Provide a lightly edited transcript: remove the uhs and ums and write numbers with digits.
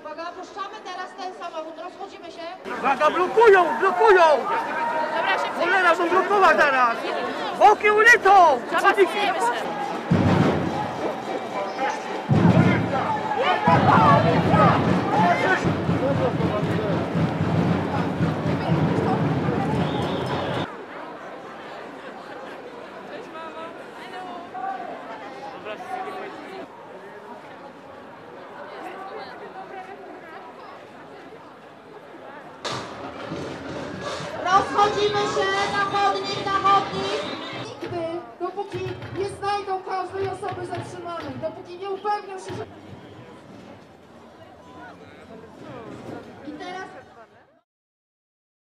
Uwaga, opuszczamy teraz ten samochód, rozchodzimy się. Uwaga, blokują, blokują! Dobra, się cholera, są blokować teraz! Boki ulicą! Zabawujemy się! Rozchodzimy się na chodnik. Nigdy, dopóki nie znajdą każdej osoby zatrzymanej, dopóki nie upewnią się, że...